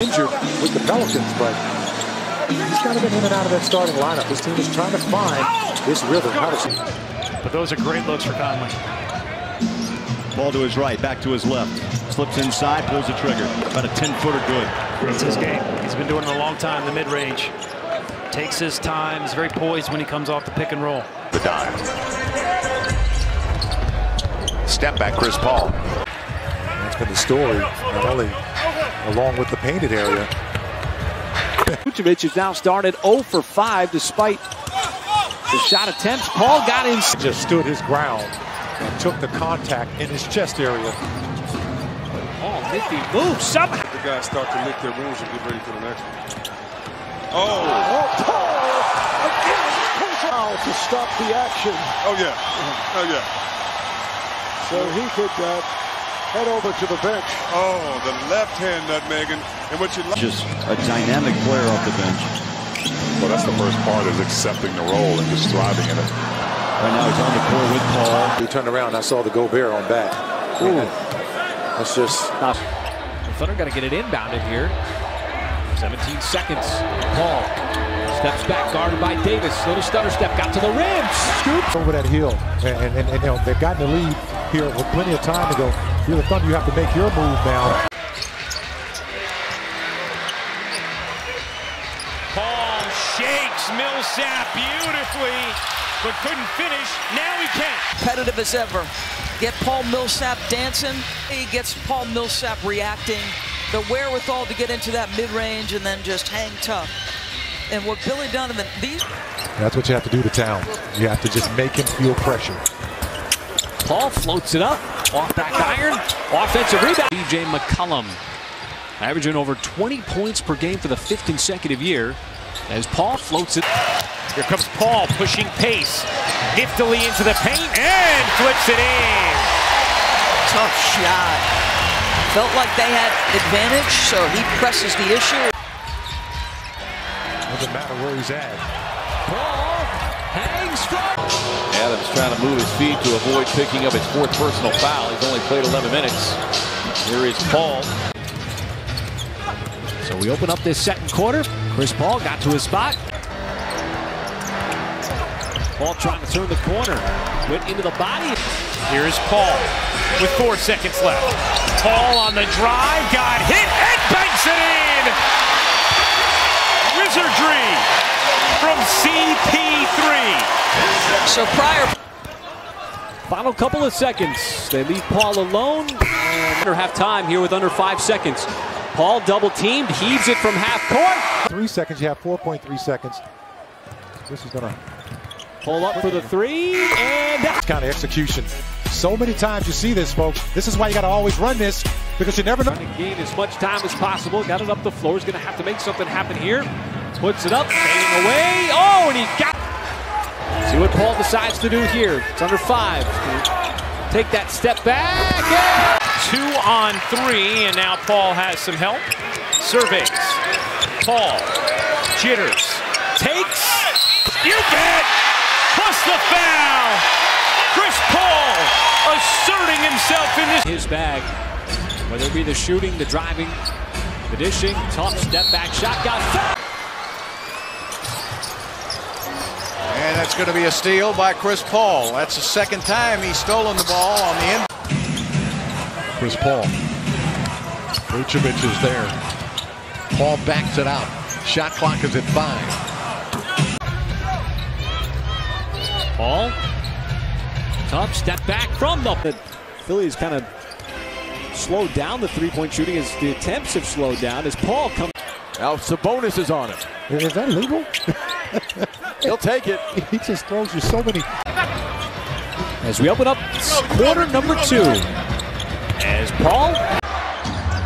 Injured with the Pelicans, but he's kind of been in and out of that starting lineup. His team is trying to find this rhythm. But those are great looks for Conley. Ball to his right, back to his left. Slips inside, pulls the trigger. About a 10-footer good. It's his game. He's been doing it a long time, the mid-range. Takes his time. He's very poised when he comes off the pick and roll. The dime. Step back, Chris Paul. That's been the story, not only along with the painted area. Kucevic has now started 0 for 5 despite the shot attempts. Paul got in. Just stood his ground and took the contact in his chest area. Paul, oh, 50 moves somehow. The guys start to lick their wounds and get ready for the next one. Oh, Paul again. Now to stop the action. Oh, yeah. Oh, yeah. So he could head over to the bench. Oh, the left-hand nutmegging. And what you like, just a dynamic player off the bench. Well, that's the first part, is accepting the role and just thriving in it. Right now he's on the court with Paul. He turned around. I saw the Gobert on back. Ooh, that's just not. The Thunder got to get it inbounded here. 17 seconds. Paul steps back, guarded by Davis. Little stutter step, got to the rim. Scoops over that heel, and you know, they've gotten the lead here with plenty of time to go. You're the Thunder, you have to make your move now. Paul shakes Millsap beautifully, but couldn't finish. Now he can. Competitive as ever. Get Paul Millsap dancing. He gets Paul Millsap reacting. The wherewithal to get into that mid-range and then just hang tough. And what Billy Donovan, these... That's what you have to do to Town. You have to just make him feel pressure. Paul floats it up. Off back iron, offensive rebound. DJ McCollum averaging over 20 points per game for the 5th consecutive year as Paul floats it. Here comes Paul pushing pace, giftily into the paint and flips it in. Tough shot. Felt like they had advantage, so he presses the issue. Doesn't matter where he's at. Paul hangs from. Adams trying to move his feet to avoid picking up his 4th personal foul. He's only played 11 minutes. Here is Paul. So we open up this 2nd quarter. Chris Paul got to his spot. Paul trying to turn the corner. Went into the body. Here is Paul with 4 seconds left. Paul on the drive, got hit, and banks it in! Wizardry from CP3. So Pryor. Final couple of seconds. They leave Paul alone. Under half time here with under 5 seconds. Paul double teamed, heaves it from half court. 3 seconds, you have 4.3 seconds. This is gonna pull up for the 3 and it's kind of execution. So many times you see this, folks. This is why you gotta always run this, because you never know. Trying to gain as much time as possible. Got it up the floor. He's gonna have to make something happen here. Puts it up, fading away. Oh, and he got. See what Paul decides to do here. It's under 5. Take that step back. Yeah! 2 on 3, and now Paul has some help. Surveys. Paul jitters. Takes. You bet. Plus the foul. Chris Paul asserting himself in this. His bag. Whether it be the shooting, the driving, the dishing, tough step back shot got fouled. And that's going to be a steal by Chris Paul. That's the 2nd time he's stolen the ball on the end. Chris Paul. Kucevic is there. Paul backs it out. Shot clock is at 5. Paul. Tough step back from the... Philly's kind of slowed down the three-point shooting as the attempts have slowed down as Paul comes... Now Sabonis is on it. Is that legal? He'll take it. He just throws you so many. As we open up quarter number 2. As Paul.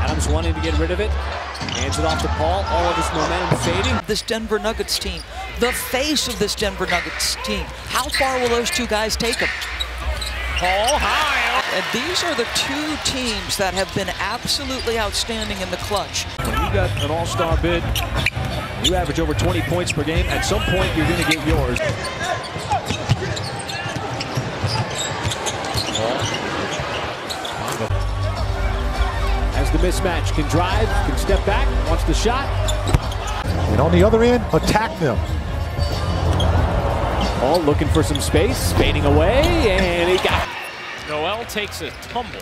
Adams wanting to get rid of it. Hands it off to Paul. All of his momentum fading. This Denver Nuggets team. The face of this Denver Nuggets team. How far will those 2 guys take them? Paul high. And these are the 2 teams that have been absolutely outstanding in the clutch. When you got an all-star bid, you average over 20 points per game. At some point, you're going to get yours. As the mismatch. Can drive, can step back, wants the shot. And on the other end, attack them. All looking for some space, fading away, and he got it. Noel takes a tumble.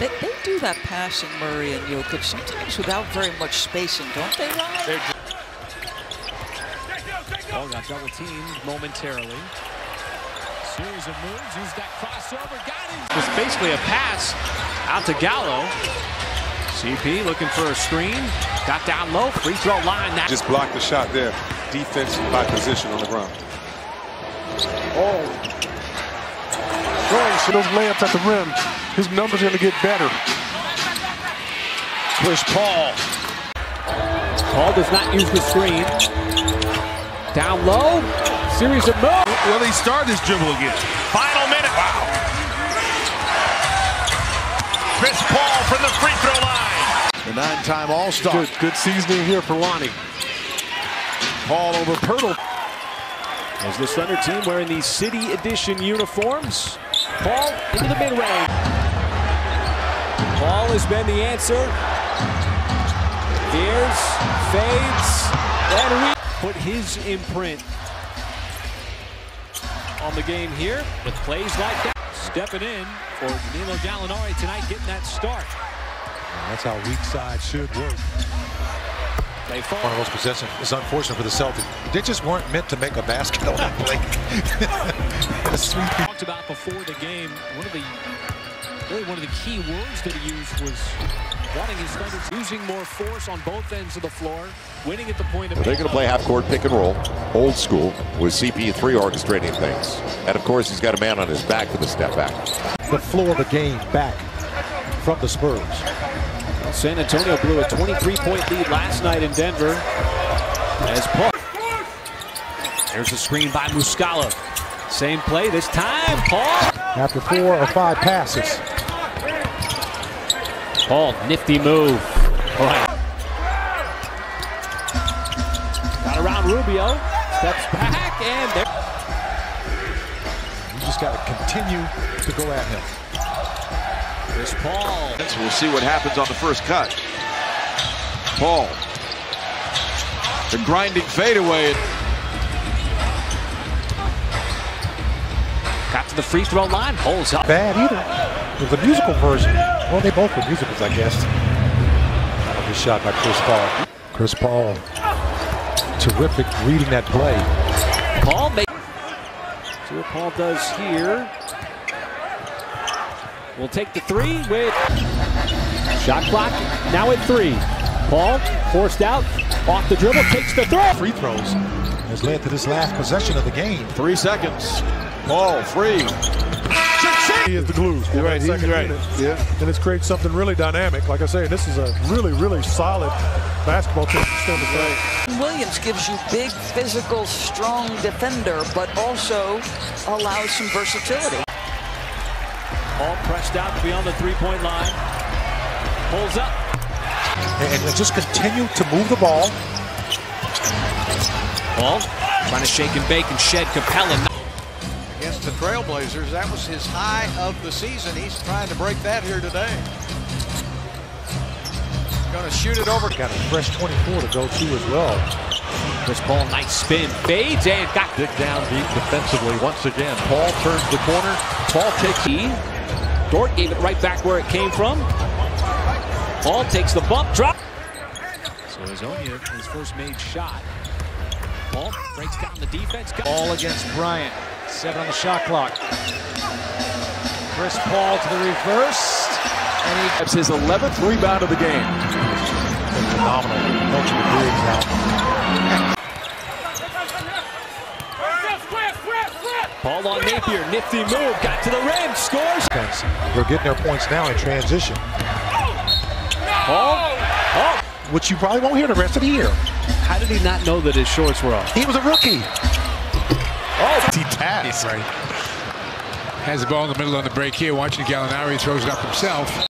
They do that passing, Murray and Jokic, sometimes without very much spacing, don't they, Lonnie? Oh, got double teamed momentarily. Series of moves, used that crossover, got him. It's basically a pass out to Gallo. CP looking for a screen, got down low, free throw line. Now. Just blocked the shot there, defense by position on the ground. Oh. Right, so those layups at the rim, his numbers are going to get better. Chris Paul. Paul does not use the screen. Down low, series of moves. Will he start his dribble again? Final minute. Wow. Chris Paul from the free throw line. The nine-time All-Star. Good seasoning here for Lonnie. Paul over Pirtle. As this Thunder team wearing the City Edition uniforms. Paul into the mid-range. Paul has been the answer. Here's, fades, and we put his imprint on the game here with plays like that. Stepping in for Danilo Gallinari tonight, getting that start. That's how weak side should work. They fall. One of those possessions is unfortunate for the Celtics. They just weren't meant to make a basket on that play. Talked about before the game, one of the key words that he used was wanting his Thunder, using more force on both ends of the floor, winning at the point of... They're going to play half-court pick and roll, old school, with CP3 orchestrating things. And, of course, he's got a man on his back for the step back. The floor of the game back from the Spurs. San Antonio blew a 23-point lead last night in Denver. As Paul... There's a screen by Muscala. Same play this time, Paul. After 4 or 5 passes. Paul, nifty move. Right. Got around Rubio, steps back, and there. You just got to continue to go at him. Chris Paul. We'll see what happens on the first cut. Paul. The grinding fadeaway. Got to the free throw line, holds up. Bad either. It was a musical version. Well, they both were musicals, I guess. That'll be shot by Chris Paul. Chris Paul, terrific reading that play. Paul makes. See what Paul does here. We'll take the three with shot clock. Now at 3. Paul forced out, off the dribble, takes the throw. Free throws has led to this last possession of the game. 3 seconds. Paul free. He is the glue. You're right, he's right. Yeah. And it's creates something really dynamic. Like I say, this is a really, really solid basketball team. Williams gives you big, physical, strong defender, but also allows some versatility. Paul pressed out beyond the three-point line. Pulls up. And just continue to move the ball. Paul trying to shake and bake and shed Capela. Against the Trailblazers, that was his high of the season. He's trying to break that here today. Gonna shoot it over. Got a fresh 24 to go to as well. Chris Paul, nice spin, fades and got dig down deep defensively once again. Paul turns the corner. Paul takes E. Dort gave it right back where it came from. Paul takes the bump, drop. So his own unit, his first made shot. Paul breaks down the defense. All against Bryant. 7 on the shot clock. Chris Paul to the reverse. And he gets his 11th rebound of the game. That's phenomenal. Multiple bigs now. Paul on Napier. Nifty move. Got to the rim. Scores. They're getting their points now in transition. Paul. Oh. Which you probably won't hear the rest of the year. How did he not know that his shorts were off? He was a rookie. Oh, he taps. Right. Has the ball in the middle on the break here, watching Gallinari, throws it up himself.